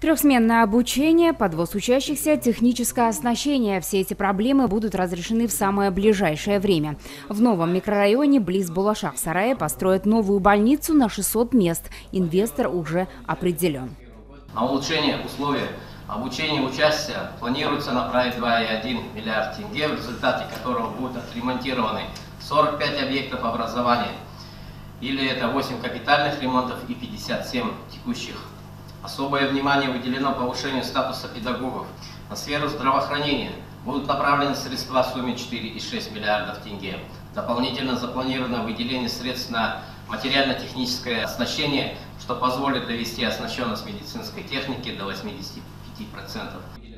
Трехсменное обучение, подвоз учащихся, техническое оснащение – все эти проблемы будут разрешены в самое ближайшее время. В новом микрорайоне близ Булашак в Сарае построят новую больницу на 600 мест. Инвестор уже определен. На улучшение условий обучения участия планируется направить 2,1 миллиард тенге, в результате которого будут отремонтированы 45 объектов образования, или это 8 капитальных ремонтов и 57 текущих. Особое внимание уделено повышению статуса педагогов. На сферу здравоохранения будут направлены средства в сумме 4,6 миллиардов тенге. Дополнительно запланировано выделение средств на материально-техническое оснащение, что позволит довести оснащенность медицинской техники до 85%.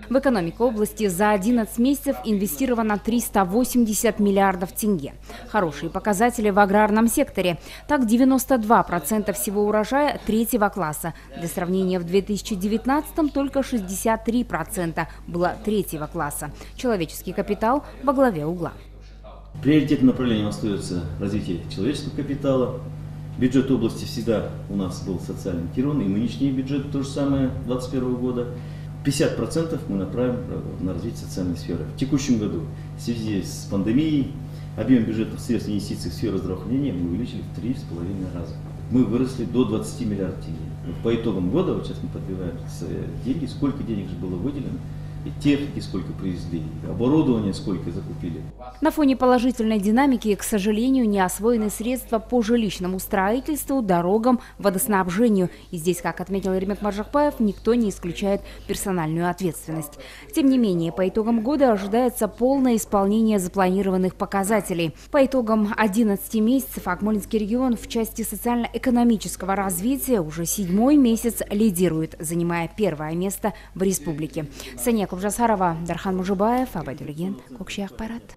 В экономику области за 11 месяцев инвестировано 380 миллиардов тенге. Хорошие показатели в аграрном секторе. Так, 92% всего урожая третьего класса. Для сравнения, в 2019-м только 63% было третьего класса. Человеческий капитал во главе угла. Приоритетным направлением остается развитие человеческого капитала. Бюджет области всегда у нас был социально ориентирован, и нынешний бюджет то же самое 2021 года. 50% мы направим на развитие социальной сферы. В текущем году в связи с пандемией объем бюджетных средств инвестиций в сферу здравоохранения мы увеличили в 3,5 раза. Мы выросли до 20 миллиардов тенге. По итогам года, вот сейчас мы подбиваем деньги, сколько денег же было выделено, и техники сколько привезли, оборудование сколько закупили. На фоне положительной динамики, к сожалению, не освоены средства по жилищному строительству, дорогам, водоснабжению. И здесь, как отметил Ремек Маржакпаев, никто не исключает персональную ответственность. Тем не менее, по итогам года ожидается полное исполнение запланированных показателей. По итогам 11 месяцев Акмолинский регион в части социально-экономического развития уже 7-й месяц лидирует, занимая 1-е место в республике. Құжасарова, Дархан Мұжыбаев, Абай Түліген, Көкше Ақпарат.